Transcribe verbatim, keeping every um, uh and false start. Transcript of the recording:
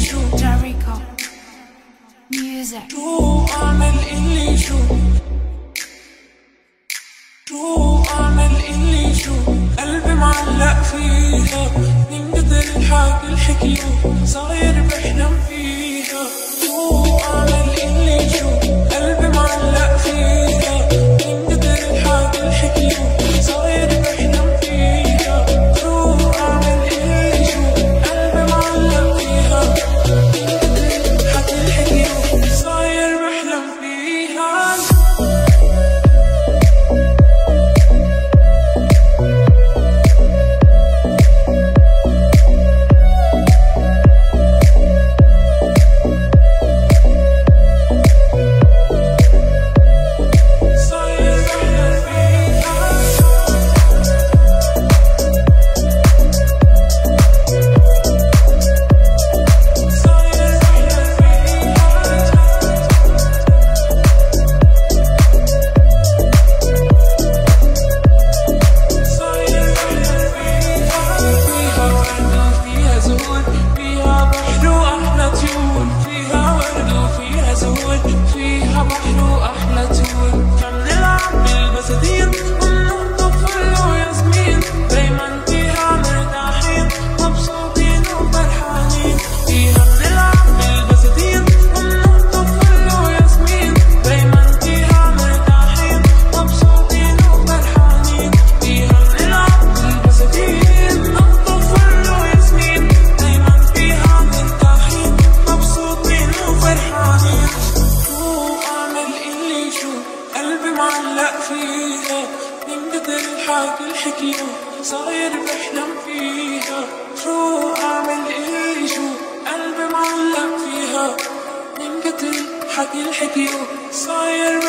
Jericho music. Do I'm an English. Do I'm an English. قلبي معلق فيها من قدر الحكي الحكي صاير بحلم فيها. Do I'm an English. قلبي معلق فيها من قدر الحكي الحكي صاير بحلم فيها. Do I'm an English. قلبي معلق فيها. Happy, happy, happy, happy,